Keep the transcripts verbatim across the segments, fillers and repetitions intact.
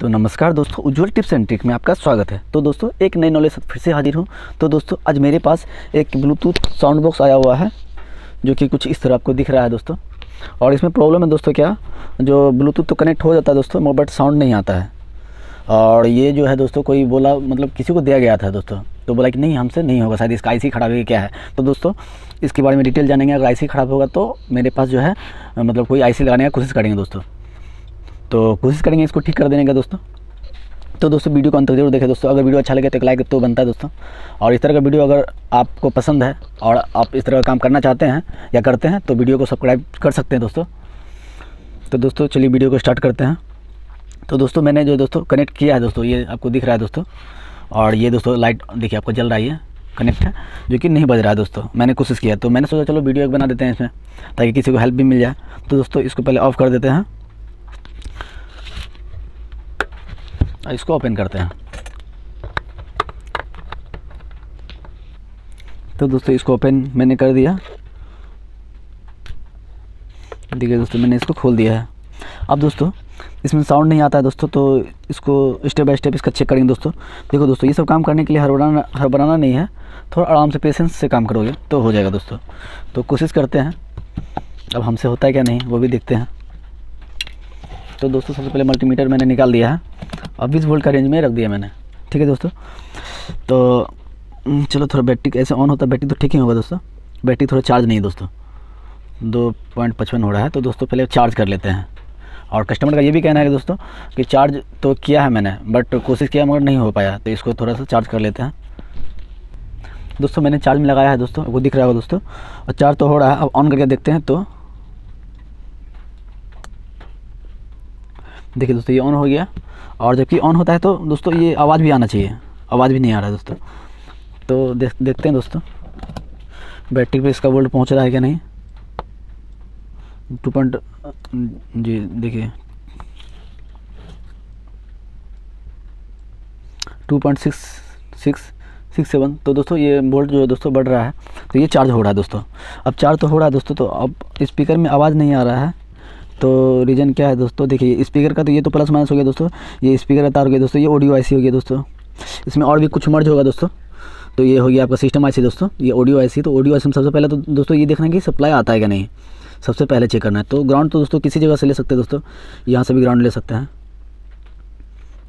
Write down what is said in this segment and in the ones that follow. तो नमस्कार दोस्तों, उज्ज्वल टिप्स एंड ट्रिक में आपका स्वागत है। तो दोस्तों एक नई नॉलेज फिर से हाजिर हूँ। तो दोस्तों आज मेरे पास एक ब्लूटूथ साउंड बॉक्स आया हुआ है जो कि कुछ इस तरह आपको दिख रहा है दोस्तों। और इसमें प्रॉब्लम है दोस्तों, क्या जो ब्लूटूथ तो कनेक्ट हो जाता है दोस्तों मगर बट साउंड नहीं आता है। और ये जो है दोस्तों कोई बोला, मतलब किसी को दिया गया था दोस्तों, तो बोला कि नहीं हमसे नहीं होगा, शायद इसका आई सी खराब है क्या है। तो दोस्तों इसके बारे में डिटेल जानेंगे। अगर आई सी खराब होगा तो मेरे पास जो है मतलब कोई आई सी लगाने की कोशिश करेंगे दोस्तों, तो कोशिश करेंगे इसको ठीक कर देने का दोस्तों। तो दोस्तों वीडियो को अंत तक जरूर देखें दोस्तों। अगर वीडियो अच्छा लगे तो एक लाइक तो बनता है दोस्तों। और इस तरह का वीडियो अगर आपको पसंद है और आप इस तरह का काम करना चाहते हैं या करते हैं तो वीडियो को सब्सक्राइब कर सकते हैं दोस्तों। तो दोस्तों चलिए वीडियो को स्टार्ट करते हैं। तो दोस्तों मैंने जो दोस्तों कनेक्ट किया है दोस्तों, ये आपको दिख रहा है दोस्तों। और ये दोस्तों लाइट देखिए आपको जल रही है, कनेक्ट है, जो कि नहीं बज रहा है दोस्तों। मैंने कोशिश किया तो मैंने सोचा चलो वीडियो एक बना देते हैं इसमें, ताकि किसी को हेल्प भी मिल जाए। तो दोस्तों इसको पहले ऑफ़ कर देते हैं, इसको ओपन करते हैं। तो दोस्तों इसको ओपन मैंने कर दिया, देखिए दोस्तों मैंने इसको खोल दिया है। अब दोस्तों इसमें साउंड नहीं आता है दोस्तों, तो इसको स्टेप बाय स्टेप इसका चेक करेंगे दोस्तों। देखो दोस्तों ये सब काम करने के लिए हड़बड़ाना हड़बड़ाना नहीं है, थोड़ा आराम से पेशेंस से काम करोगे तो हो जाएगा दोस्तों। तो कोशिश करते हैं, अब हमसे होता है क्या नहीं वो भी देखते हैं। तो दोस्तों सबसे पहले मल्टीमीटर मैंने निकाल दिया है, अब बीस वोल्ट का रेंज में रख दिया मैंने, ठीक है दोस्तों। तो चलो थोड़ा बैटरी ऐसे ऑन होता है, बैटरी तो ठीक ही होगा दोस्तों। बैटरी थोड़ा चार्ज नहीं है दोस्तों, दो पॉइंट पचपन हो रहा है। तो दोस्तों पहले चार्ज कर लेते हैं। और कस्टमर का ये भी कहना है कि दोस्तों कि चार्ज तो किया है मैंने, बट कोशिश किया मगर नहीं हो पाया, तो इसको थोड़ा सा चार्ज कर लेते हैं दोस्तों। मैंने चार्ज में लगाया है दोस्तों, वो दिख रहा होगा दोस्तों, और चार्ज तो हो रहा है। अब ऑन करके देखते हैं। तो देखिए दोस्तों ये ऑन हो गया, और जबकि ऑन होता है तो दोस्तों ये आवाज़ भी आना चाहिए, आवाज़ भी नहीं आ रहा है दोस्तों। तो देख देखते हैं दोस्तों बैटरी पे इसका वोल्ट पहुंच रहा है क्या नहीं। टू पॉइंट जी देखिए two point six six six seven. तो दोस्तों ये वोल्ट जो है दोस्तों बढ़ रहा है, तो ये चार्ज हो रहा है दोस्तों। अब चार्ज तो हो रहा है दोस्तों, तो अब स्पीकर में आवाज़ नहीं आ रहा है, तो रीज़न क्या है दोस्तों। देखिए स्पीकर का तो ये तो प्लस माइनस हो गया दोस्तों, ये स्पीकर का तार हो गया दोस्तों, ये ऑडियो आईसी हो गया दोस्तों, इसमें और भी कुछ मर्ज होगा दोस्तों। तो ये हो गया आपका सिस्टम आईसी दोस्तों, ये ऑडियो आईसी। तो ऑडियो आईसी में सबसे पहले तो दोस्तों ये देखना है कि सप्लाई आता है क्या नहीं, सबसे पहले चेक करना है। तो ग्राउंड तो दोस्तों किसी जगह से ले सकते हैं दोस्तों, यहाँ से भी ग्राउंड ले सकते हैं।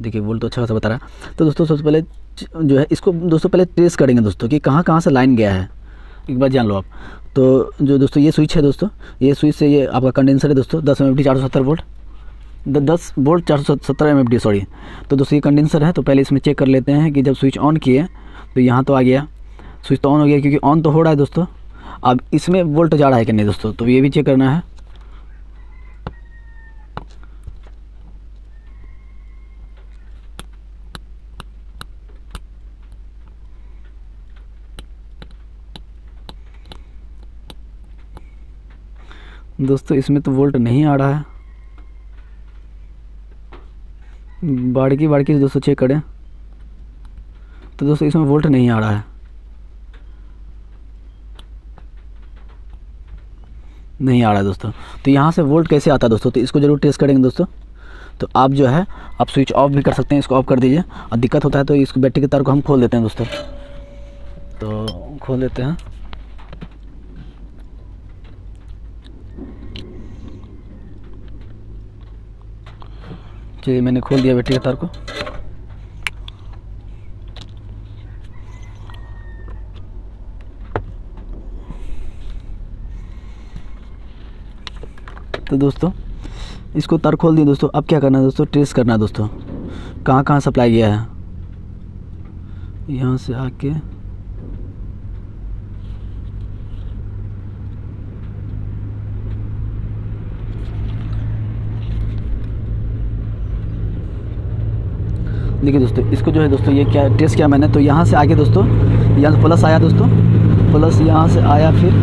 देखिए वोल्ट तो अच्छा खासा बता रहा है। तो दोस्तों सबसे पहले जो है इसको दोस्तों पहले ट्रेस करेंगे दोस्तों कि कहाँ कहाँ से लाइन गया है, एक बार जान लो आप। तो जो दोस्तों ये स्विच है दोस्तों, ये स्विच से ये आपका कंडेंसर है दोस्तों, दस एम एफ डी चार सौ सत्तर वोल्ट दस वोल्ट चार सौ सत्तर एम एफ डी सॉरी। तो दोस्तों ये कंडेंसर है, तो पहले इसमें चेक कर लेते हैं कि जब स्विच ऑन किए तो यहाँ तो आ गया, स्विच तो ऑन हो गया क्योंकि ऑन तो हो रहा है दोस्तों। अब इसमें वोल्ट जा रहा है कि नहीं दोस्तों, तो ये भी चेक करना है। दोस्तों इसमें तो वोल्ट नहीं आ रहा है, बारीकी बारीकी से दोस्तों चेक करें। तो दोस्तों इसमें वोल्ट नहीं आ रहा है, नहीं आ रहा है दोस्तों। तो यहाँ से वोल्ट कैसे आता है दोस्तों, तो इसको ज़रूर टेस्ट करेंगे दोस्तों। तो आप जो है आप स्विच ऑफ भी कर सकते हैं, इसको ऑफ कर दीजिए। और दिक्कत होता है तो इसको बैटरी के तार को हम खोल देते हैं दोस्तों, तो खोल देते हैं। चलिए मैंने खोल दिया बैटरी के तार को। तो दोस्तों इसको तार खोल दिया दोस्तों। अब क्या करना है दोस्तों, ट्रेस करना है दोस्तों कहाँ कहाँ सप्लाई गया है। यहाँ से आके देखिए दोस्तों इसको जो है दोस्तों ये क्या टेस्ट किया मैंने, तो यहाँ से आके दोस्तों यहाँ से प्लस आया दोस्तों, प्लस यहाँ से आया, फिर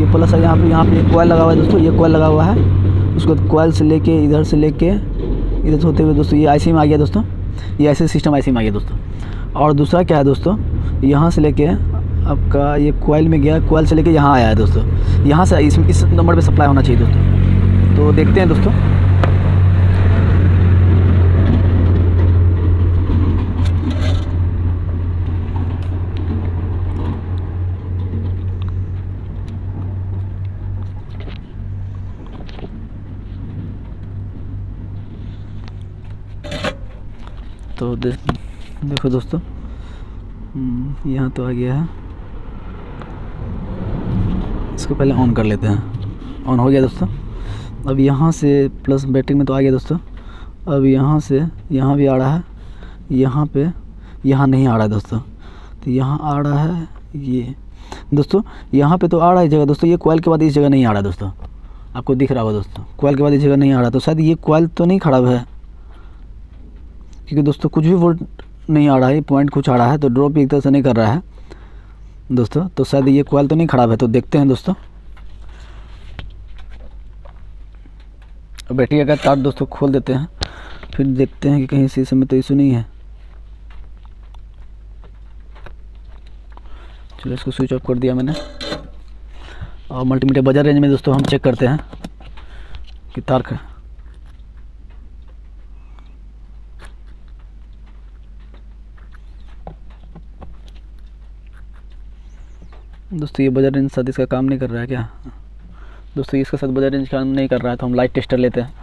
ये प्लस आया। यहाँ पे यहाँ पे एक कॉइल लगा हुआ है दोस्तों, ये कॉइल लगा हुआ है, उसको कॉइल से लेके इधर से लेके इधर से होते हुए दोस्तों ये आईसी में आ गया दोस्तों, ये आईसी सिस्टम आईसी में आ गया दोस्तों। और दूसरा क्या है दोस्तों, यहाँ से लेके आपका ये कॉइल में गया, कॉइल से लेके यहाँ आया है दोस्तों। यहाँ से इस इस नंबर पर सप्लाई होना चाहिए दोस्तों, तो देखते हैं दोस्तों। तो दे, देखो दोस्तों, यहाँ तो आ गया है। इसको पहले ऑन कर लेते हैं। ऑन हो गया दोस्तों। अब यहाँ से प्लस बैटरी में तो आ गया दोस्तों। अब यहाँ से यहाँ भी आ रहा है, यहाँ पे यहाँ नहीं आ रहा है दोस्तों। तो यहाँ आ रहा है ये दोस्तों, यहाँ पे तो आ रहा है जगह दोस्तों। ये कॉइल के बाद इस जगह नहीं आ रहा है दोस्तों। आपको दिख रहा होगा दोस्तों, कॉइल के बाद इस जगह नहीं आ रहा। तो शायद ये कॉइल तो नहीं खराब है, क्योंकि दोस्तों कुछ भी वोल्ट नहीं आ रहा है, पॉइंट कुछ आ रहा है, तो ड्रॉप एक तरह से नहीं कर रहा है दोस्तों। तो शायद ये कॉइल तो नहीं ख़राब है। तो देखते हैं दोस्तों। बैटरी अगर तार दोस्तों खोल देते हैं, फिर देखते हैं कि कहीं शीशे में तो इशू नहीं है। चलो इसको स्विच ऑफ कर दिया मैंने। और मल्टीमीटर बजा रेंज में दोस्तों हम चेक करते हैं कि तार का दोस्तों ये बजर रेंज साथ इसका काम नहीं कर रहा है क्या दोस्तों। इसके साथ बजर रेंज काम नहीं कर रहा है, तो हम लाइट टेस्टर लेते हैं।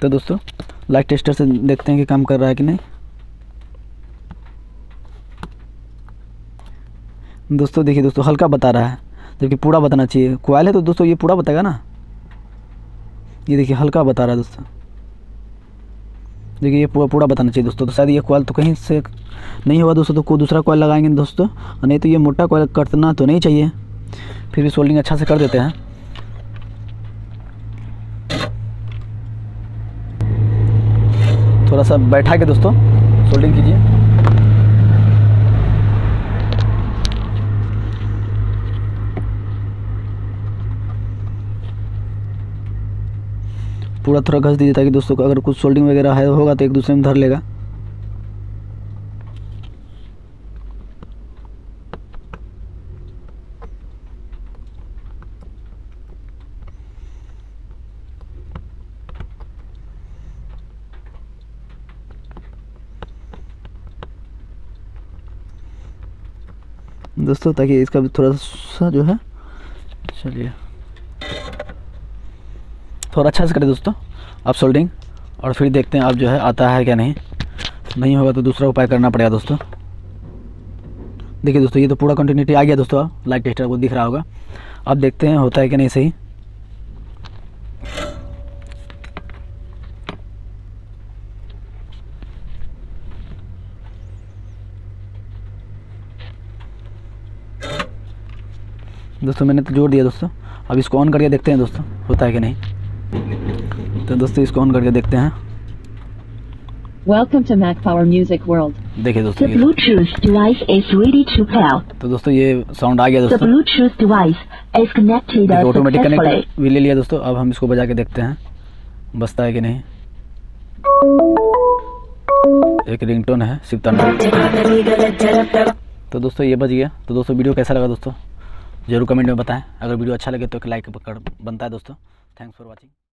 तो दोस्तों लाइट टेस्टर से देखते हैं कि काम कर रहा है कि नहीं। दोस्तों देखिए दोस्तों, हल्का बता रहा है, जबकि पूरा बताना चाहिए। कॉइल है तो दोस्तों ये पूरा बताएगा ना। ये देखिए हल्का बता रहा है दोस्तों। देखिए ये पूरा पूरा बताना चाहिए दोस्तों। तो शायद ये कॉइल तो कहीं से नहीं हुआ दोस्तों। तो कोई दूसरा कॉइल लगाएंगे दोस्तों, नहीं तो ये मोटा कॉइल कटना तो नहीं चाहिए। फिर भी सोल्डिंग अच्छा से कर देते हैं। थोड़ा सा बैठा के दोस्तों सोल्डिंग कीजिए। पूरा थोड़ा घस दीजिए, ताकि दोस्तों अगर कुछ सोल्डिंग वगैरह है होगा तो एक दूसरे में धर लेगा। दोस्तों ताकि इसका भी थोड़ा सा जो है, चलिए थोड़ा अच्छा से करें दोस्तों आप सोल्डिंग। और फिर देखते हैं आप जो है आता है क्या नहीं। नहीं होगा तो दूसरा उपाय करना पड़ेगा दोस्तों। देखिए दोस्तों ये तो पूरा कंटिन्यूटी आ गया दोस्तों। लाइट टेस्टर को दिख रहा होगा। अब देखते हैं होता है क्या नहीं सही। दोस्तों मैंने तो जोड़ दिया दोस्तों। अब इसको ऑन करके देखते हैं दोस्तों होता है कि नहीं। तो दोस्तों इसको ऑन करके देखते हैं। Welcome to Mac Power Music World. देखिए दोस्तों The Bluetooth device is ready to pair. तो दोस्तों ये साउंड आ गया दोस्तों। The Bluetooth device is connected. Automatic connect भी ले लिया दोस्तों। अब हम इसको बजा के देखते हैं बजता है कि नहीं। एक रिंगटोन है सितार। तो दोस्तों ये बज गया। तो दोस्तों वीडियो कैसा लगा दोस्तों, जरूर कमेंट में बताएं। अगर वीडियो अच्छा लगे तो एक लाइक बनता है दोस्तों। Thanks for watching.